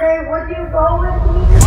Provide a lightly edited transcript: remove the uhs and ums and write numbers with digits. Hey, would you go with me?